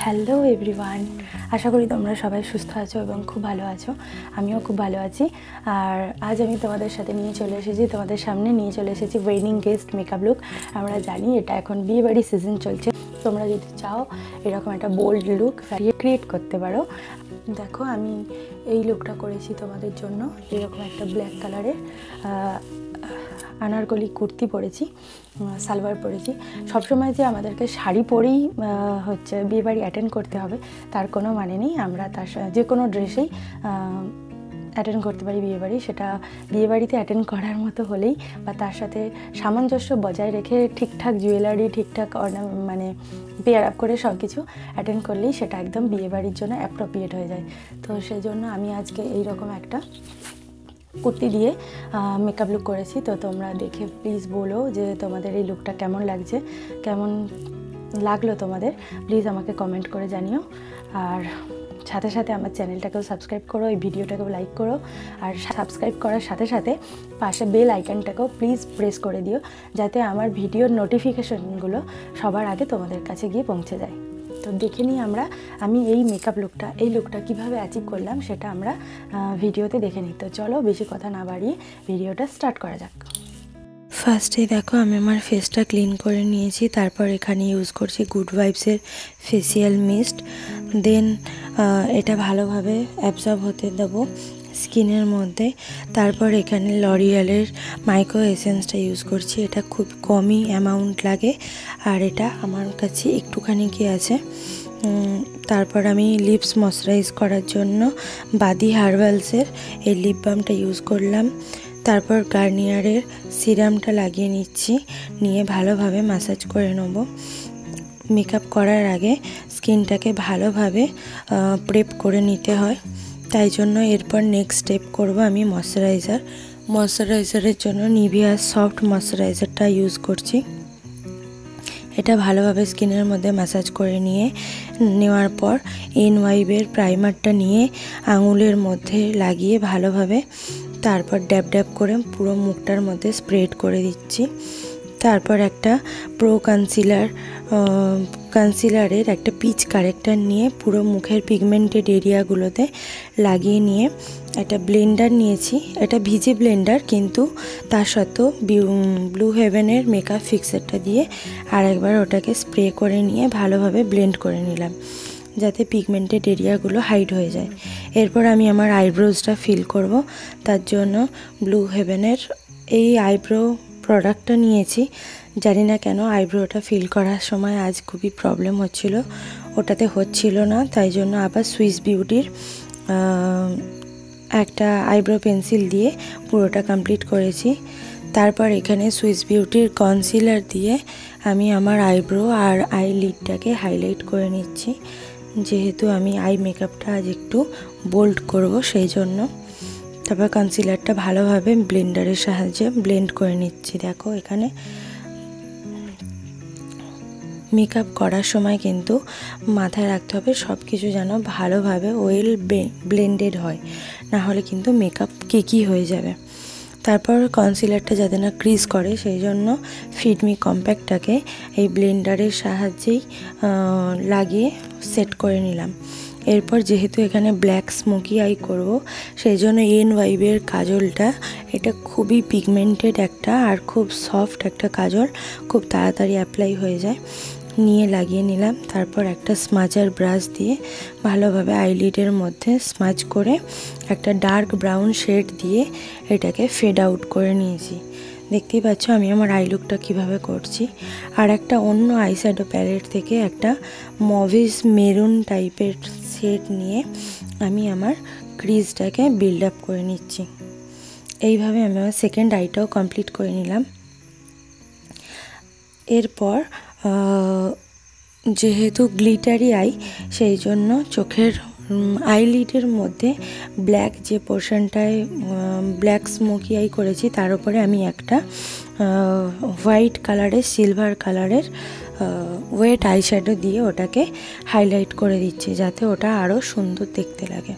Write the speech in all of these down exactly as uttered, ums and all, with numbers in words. Hello everyone आशा करी तुम्हारा सबाई सुस्थ आছো এবং खूब ভালো আছো। আমিও খুব ভালো আছি। আর আজ আমি তোমাদের সাথে নিয়ে চলে এসেছি তোমাদের সামনে নিয়ে চলে এসেছি ওয়েডিং গেস্ট মেকআপ লুক। আমরা জানি এটা এখন বিয়ে বাড়ি সিজন চলছে, তোমরা যদি চাও এরকম একটা বোল্ড লুক ক্রিয়েট করতে পারো। দেখো আমি এই লুকটা করেছি তোমাদের জন্য, এরকম একটা ব্ল্যাক কালারের अनारकली कुर्ती पड़े सालवार पड़े सब समय जो हमें के शाड़ी पर ही हे विबाड़ी अटेंड करते हैं तर को मान नहीं जेको ड्रेस ही अटेंड करते विबाड़ी से विबाड़ी अटेंड करार मत हम तरह सामंजस्य बजाय रेखे ठीक ठाक जुएलारि ठीक ठाक मैं पेयर आप कर सब किस अटेंड कर ले एकदम विबाड़ीर जो एप्रोप्रिएट हो जाए। तो सेजन्य आज के यकम एक कुर्ती दिए मेकअप लुक करेছি। तो तुम्हारा देखे प्लिज बोलो जो तुम्हारे ये लुकटा केमन लागছে, केमन लागलो तुम्हारे प्लिज আমাকে कमेंट করে জানিও। আর সাথে সাথে আমার চ্যানেলটাকেও সাবস্ক্রাইব করো, এই ভিডিওটাকেও লাইক করো। আর সাবস্ক্রাইব করার সাথে সাথে পাশে বেল আইকনটাকেও প্লিজ প্রেস করে দিও যাতে আমার ভিডিওর নোটিফিকেশনগুলো সবার আগে তোমাদের কাছে গিয়ে পৌঁছে যায়। तो देखे नहीं आमरा आमी यही मेकअप लुकटा यही लुकटा किभाबे अचीव करलाम सेटा आमरा भिडियोते देखे नहीं। तो चलो बेशी कथा ना बाड़िए भिडियोटा स्टार्ट करा जाक। फार्स्टे देखो आमी आमार फेसटा क्लिन करे निएछि, तारपर एखाने यूज करछि गुड वाइब्सर फेसियल मिस्ट। देन एटा भालोभाबे एब्जर्ब होते देबो स्किनेर मध्य। तारपर एखाने लरियलेर माइक्रो एसेंसटा यूज करछि, एटा खूब कम ही अमाउंट लागे और एटा आमार काछे एकटुखानि कि आछे। तारपर आमी लिप्स मयश्चराइज करार जोन्नो बादी हार्बाल्सेर एई लिप बामटा यूज करलाम। तारपर गार्नियरेर सिरामटा लागिए निच्छि, निये भालोभाबे मसाज करे नेब। मेकआप करार आगे स्किनटाके भालोभाबे प्रेप करे निते हय, ताई जोन्नो एरपर नेक्स्ट स्टेप करब आमी मयश्चराइजार। मयश्चराइजारेर जोन्नो निभिया सफ्ट मयश्चराइजारटा यूज करछि। एटा भालोभाबे स्किनेर मध्य मसाज करे निये नेওয়ার पर एन वाइबेर प्राइमारटा निये आंगुलेर मध्य लागिए भालोभाबे तारपर डैब डैब करे पुरो मुखटार मध्य स्प्रेड करे दिच्छि। तारपर एकटा प्रो कन्सिलार कन्सिलारेर एकटा पीच कारेक्टर निये पुरो मुखेर पिगमेंटेड एरियागुलोते लागिए निये एकटा ब्लेंडार नियेछि। एटा भिजे ब्लेंडार किन्तु तार सत्त्वेओ ब्लू हेवेनेर मेकआप फिक्सारटा दिये आरेकबार ओटाके स्प्रे करे निये भालोभाबे ब्लेंड करे निलाम जाते पिगमेंटेड एरियागुलो हाइड हो जाए। एरपर आमी आमार आईब्रोजटा फिल करब, तार जोन्नो ब्लू हेवेनेर एई आईब्रो प्रोडक्टटा नियेछि। जानि ना केन आईब्रोटा फिल करार समय आज खूबी प्रॉब्लम होच्छिलो, ओटाते होच्छिलो ना, ताई जोन्नो आबार सुइस बिउटिर एकटा आईब्रो पेंसिल दिए पुरोटा कमप्लीट करेछि। तारपर एखाने सुइस बिउटिर कन्सिलार दिए आमी आमार आईब्रो और आईलिडटाके हाईलाइट करे निच्छि। जेहेतु आमी आई मेकआपटा आज एकटु बोल्ड करब सेई जोन्नो তারপর কনসিলারটা ভালোভাবে ব্লেন্ডারের সাহায্যে ব্লেন্ড করে নিচ্ছি। দেখো এখানে মেকআপ করার সময় কিন্তু মাথায় রাখতে হবে সব কিছু যেন ভালোভাবে ওয়েল ব্লেন্ডেড হয়, না হলে কিন্তু মেকআপ কেকি হয়ে যাবে। তারপর কনসিলারটা যাতে না ক্রিজ করে সেই জন্য ফিট মি কম্প্যাক্টটাকে এই ব্লেন্ডারের সাহায্যেই লাগিয়ে সেট করে নিলাম। এরপর যেহেতু এখানে ব্ল্যাক স্মোকি আই করব সেজন্য এন ওয়াইবের কাজলটা এটা খুবই পিগমেন্টেড একটা আর খুব সফট একটা কাজল, খুব তাড়াতাড়ি অ্যাপ্লাই হয়ে যায়, নিয়ে লাগিয়ে নিলাম। তারপর একটা স্মাজার ব্রাশ দিয়ে ভালোভাবে আইলিডের মধ্যে স্মাজ করে একটা ডার্ক ব্রাউন শেড দিয়ে এটাকে ফেড আউট করে নিয়েছি। দেখতেই পাচ্ছ আমি আমার আই লুকটা কীভাবে করছি। আর একটা অন্য আইশ্যাডো প্যালেট থেকে একটা মভিস মেরুন টাইপের শেড নিয়ে আমি আমার ক্রিজটাকে বিল্ড আপ করে নিচ্ছি। এইভাবে আমি আমার সেকেন্ড আইটাও কমপ্লিট করে নিলাম। এরপর যেহেতু গ্লিটারি আই সেই জন্য চোখের আইলিডের মধ্যে ব্ল্যাক যে পোর্শনটায় ব্ল্যাক স্মোকি আই করেছি তার উপরে আমি একটা হোয়াইট কালারের সিলভার কালারের ওয়েট আইশ্যাডো দিয়ে ওটাকে হাইলাইট করে দিচ্ছি যাতে ওটা আরও সুন্দর দেখতে লাগে।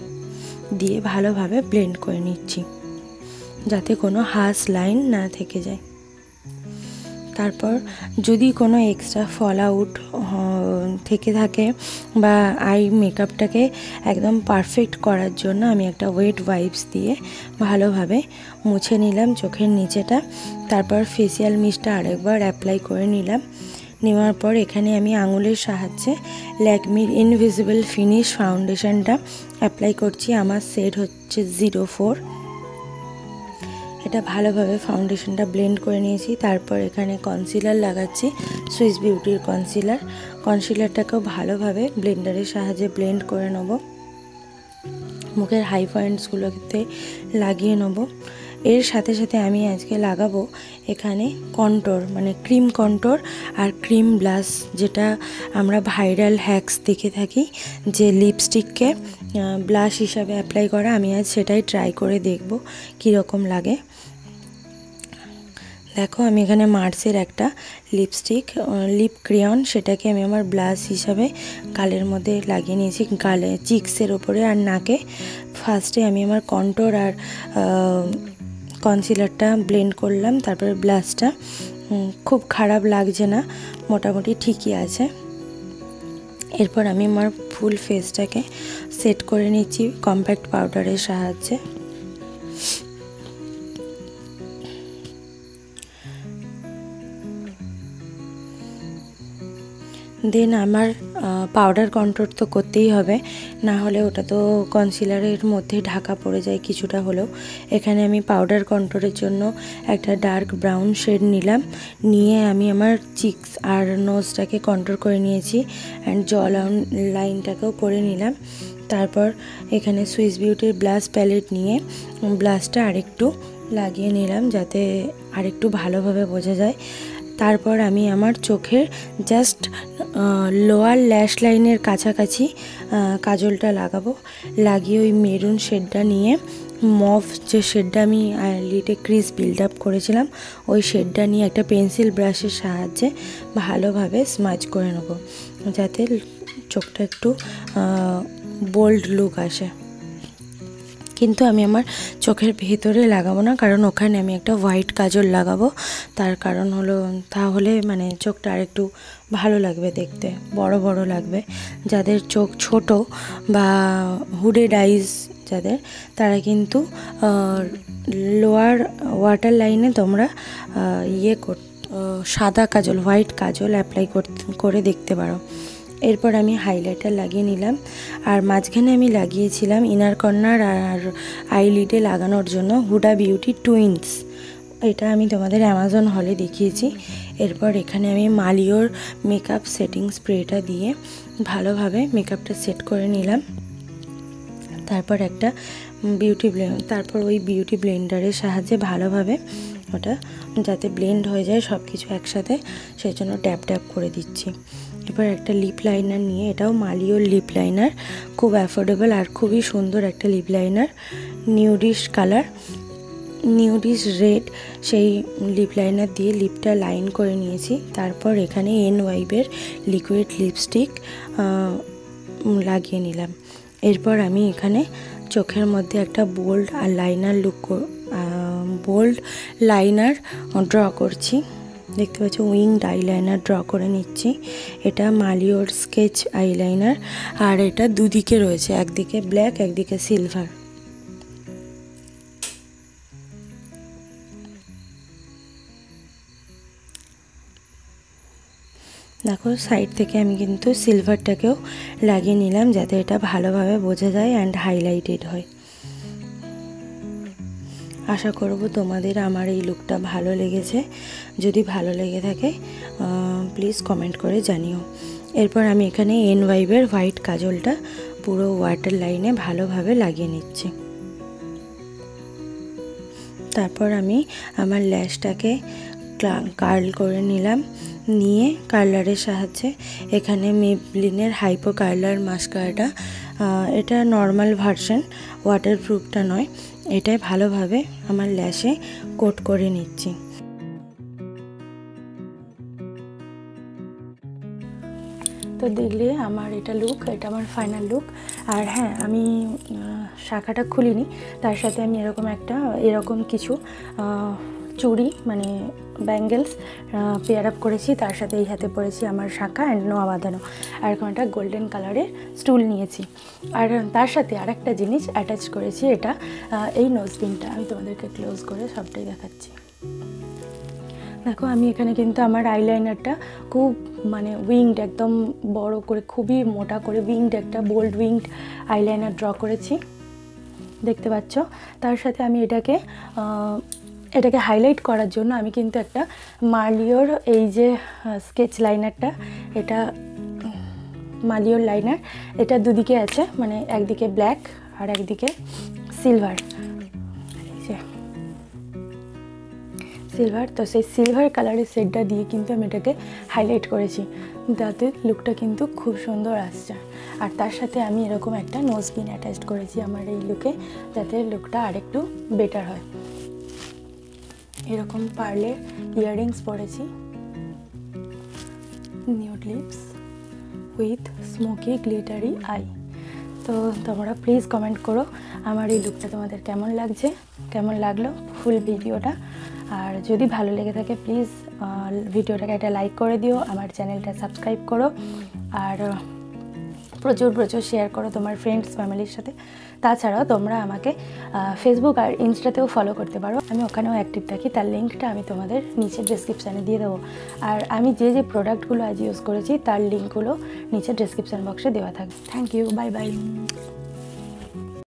দিয়ে ভালোভাবে ব্লেন্ড করে নিচ্ছি যাতে কোনো হাস লাইন না থেকে যায়। তারপর যদি কোনো এক্সট্রা ফল আউট থেকে থাকে বা আই মেকআপটাকে একদম পারফেক্ট করার জন্য আমি একটা ওয়েট ওয়াইপস দিয়ে ভালোভাবে মুছে নিলাম চোখের নিচেটা। তারপর ফেসিয়াল মিস্টটা আরেকবার অ্যাপ্লাই করে নিলাম। নেওয়ার পর এখানে আমি আঙুলের সাহায্যে ল্যাকমির ইনভিজিবল ফিনিশ ফাউন্ডেশনটা অ্যাপ্লাই করছি। আমার সেট হচ্ছে জিরো ফোর। এটা ভালোভাবে ফাউন্ডেশনটা ব্লেন্ড করে নিয়েছি। তারপর এখানে কনসিলার লাগাচ্ছি, সুইস বিউটির কনসিলার। কনসিলারটাকেও ভালোভাবে ব্লেন্ডারের সাহায্যে ব্লেন্ড করে নেব, মুখের হাই পয়েন্টসগুলোতে লাগিয়ে নেব। এর সাথে সাথে আমি আজকে লাগাবো এখানে কন্টোর, মানে ক্রিম কন্টোর আর ক্রিম ব্লাশ, যেটা আমরা ভাইরাল হ্যাকস দেখে থাকি, যে লিপস্টিককে ব্লাশ হিসাবে অ্যাপ্লাই করা। আমি আজ সেটাই ট্রাই করে দেখব কীরকম লাগে। দেখো আমি এখানে মার্সের একটা লিপস্টিক লিপ ক্রেয়ন, সেটাকে আমি আমার ব্লাশ হিসাবে গালের মধ্যে লাগিয়ে নিয়েছি, গালে চিক্সের ওপরে আর নাকে। ফার্স্টে আমি আমার কন্টোর আর কনসিলারটা ব্লেন্ড করলাম। তারপরে ব্লাশটা খুব খারাপ লাগছে না, মোটামুটি ঠিকই আছে। এরপর আমি আমার ফুল ফেসটাকে সেট করে নিচ্ছি কম্প্যাক্ট পাউডারের সাহায্যে। দেন আমার পাউডার কন্ট্রোল তো করতেই হবে, না হলে ওটা তো কনসিলারের মধ্যে ঢাকা পড়ে যায় কিছুটা হলেও। এখানে আমি পাউডার কন্ট্রোলের জন্য একটা ডার্ক ব্রাউন শেড নিলাম, নিয়ে আমি আমার চিকস আর নোজটাকে কন্ট্রোল করে নিয়েছি অ্যান্ড জ লাইনটাকেও করে নিলাম। তারপর এখানে সুইস বিউটির ব্লাশ প্যালেট নিয়ে ব্লাশটা আরেকটু লাগিয়ে নিলাম, যাতে আরেকটু ভালোভাবে বোঝা যায়। তারপর আমি আমার চোখের জাস্ট লোয়ার ল্যাশ লাইনের কাছাকাছি কাজলটা লাগাবো, লাগিয়ে ওই মেরুন শেডটা নিয়ে মভ যে শেডটা আমি লিটে ক্রিজ বিল্ড আপ করেছিলাম, ওই শেডটা নিয়ে একটা পেন্সিল ব্রাশের সাহায্যে ভালোভাবে স্মাজ করে নেব, যাতে চোখটা একটু বোল্ড লুক আসে। কিন্তু আমি আমার চোখের ভেতরে লাগাবো না, কারণ ওখানে আমি একটা হোয়াইট কাজল লাগাবো। তার কারণ হলো তাহলে মানে চোখটা আরেকটু ভালো লাগবে দেখতে, বড় বড় লাগবে। যাদের চোখ ছোট বা হুডেড আইজ যাদের, তারা কিন্তু লোয়ার ওয়াটার লাইনে তোমরা ইয়ে কর সাদা কাজল, হোয়াইট কাজল অ্যাপ্লাই করে দেখতে পারো। এরপর আমি হাইলাইটার লাগিয়ে নিলাম, আর মাঝখানে আমি লাগিয়েছিলাম ইনার কর্নার আর আইলিডে লাগানোর জন্য হুডা বিউটি টুইন্স, এটা আমি তোমাদের অ্যামাজন হলে দেখিয়েছি। এরপর এখানে আমি মালিওর মেকআপ সেটিং স্প্রেটা দিয়ে ভালোভাবে মেকআপটা সেট করে নিলাম। তারপর একটা বিউটি ব্লেন্ড, তারপর ওই বিউটি ব্লেন্ডারের সাহায্যে ভালোভাবে ওটা যাতে ব্লেন্ড হয়ে যায় সব কিছু একসাথে, সেই জন্য ট্যাপ ট্যাপ করে দিচ্ছি। এবার একটা লিপ লাইনার নিয়ে, এটাও মালিওর লিপ লাইনার, খুব অ্যাফোর্ডেবল আর খুবই সুন্দর একটা lip liner, nudish colour, nudish red, সেই লিপ লাইনার দিয়ে লিপটা লাইন করে নিয়েছি। তারপর এখানে এন ওয়াইবের লিকুইড লিপস্টিক লাগিয়ে নিলাম। এরপর আমি এখানে চোখের মধ্যে একটা বোল্ড আর liner look bold liner draw করছি, দেখতে পাচ্ছি উইংড আইলাইনার ড্র করে নিচ্ছি। এটা মালিওর স্কেচ আইলাইনার, আর এটা দুদিকে রয়েছে, একদিকে ব্ল্যাক একদিকে সিলভার। দেখো সাইড থেকে আমি কিন্তু সিলভারটাকেও লাগিয়ে নিলাম, যাতে এটা ভালোভাবে বোঝা যায় অ্যান্ড হাইলাইটেড হয়। আশা করব তোমাদের আমার এই লুকটা ভালো লেগেছে। যদি ভালো লেগে থাকে প্লিজ কমেন্ট করে জানিও। এরপর আমি এখানে এন ওয়াইবের হোয়াইট কাজলটা পুরো ওয়াটার লাইনে ভালোভাবে লাগিয়ে নিচ্ছি। তারপর আমি আমার ল্যাশটাকে কার্ল করে নিলাম, নিয়ে কার্লারের সাহায্যে এখানে মেবলিনের হাইপো কার্লার মাস্কারাটা, এটা নর্মাল ভার্সন, ওয়াটারপ্রুফটা নয়, এটাই ভালোভাবে আমার ল্যাশে কোট করে নিচ্ছি। তো দেখলে আমার এটা লুক, এটা আমার ফাইনাল লুক। আর হ্যাঁ, আমি শাখাটা খুলিনি, তার সাথে আমি এরকম একটা এরকম কিছু चूड़ी माने बैंगल्स पेयर आप करेছি তার সাথে এই হাতে পরেছি আমার শাখা অ্যান্ড নোয়া বাঁধানো আর এরকম একটা গোল্ডেন কালারের স্টুল নিয়েছি আর তার সাথে আরেকটা জিনিস অ্যাটাচ করেছি এটা এই নোজপিনটা আমি তোমাদেরকে ক্লোজ করে সবটাই দেখাচ্ছি। देखो आमी एखाने किन्तु आमार आईलाइनारटा खूब माने उइंगड एकदम बड़ो करे खूबी मोटा करे उइंगड एकटा बोल्ड उइंगड आईलाइनार ड्र करेছি देखते पाচ্ছ। তার সাথে আমি এটাকে এটাকে হাইলাইট করার জন্য আমি কিন্তু একটা মালিওর এই যে স্কেচ লাইনারটা এটা মালিওর লাইনার এটা দুদিকে আছে মানে একদিকে ব্ল্যাক আর একদিকে সিলভার सिल्वर तो से सिल्वर कलर सेटा दिए क्योंकि हमें ये हाइलाइट कराते लुकटा क्योंकि खूब सुंदर आसछे और तरह हमें एरकम एक नोज पिन अटैच कर लुके जाते लुकटा और एकटू बेटार है एरकम पार्ले इयरिंग्स परेছি nude lips with smoky glittery eye. तो तुम्हारा प्लिज कमेंट करो हमारे लुकटा तुम्हारे केमन लागछे केमन लागलो फुल भिडियोटा और जदि भालो लेगे थाके प्लिज भिडियोटाके एकटा लाइक करे दिओ आमार चैनलटा सबस्क्राइब करो और प्रचुर प्रचुर शेयर करो तुम्हार फ्रेंड्स फैमिलिर साथे ताछाड़ाओ तोमरा आमाके फेसबुक और इन्स्टातेओ फलो करते पारो आमी ओखानेओ एक्टिव थाकि तार लिंकटा आमी तोमादेर नीचे डेसक्रिपशने दिए देबो और आमी जे जे प्रोडक्टगुलो आज यूज करेছি তার লিংকগুলো नीचे डेसक्रिपशन बक्से देवा थाकবে। Thank you bye bye.